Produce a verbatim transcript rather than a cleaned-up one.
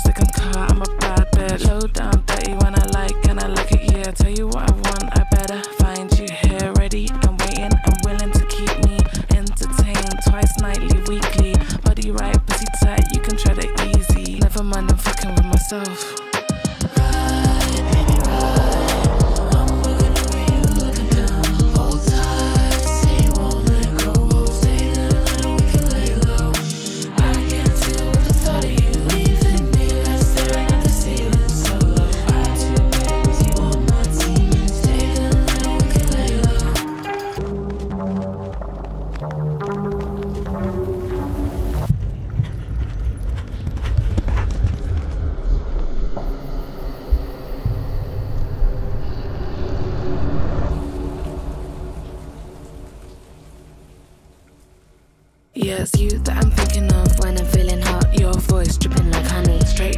friends that can car, I'm a bad bitch. Low down, dirty when I like, and I like it, yeah. Tell you what I want, I better find you here. Ready and waiting and willing to keep me entertained. Twice nightly, weekly. Body right, pussy tight, you can tread it easy. Never mind, I'm fucking with myself. Yeah, it's you that I'm thinking of when I'm feeling hot. Your voice dripping like honey, straight